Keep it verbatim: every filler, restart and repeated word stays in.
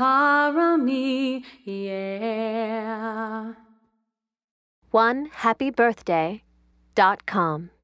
harmony, yeah. one happy birthday dot com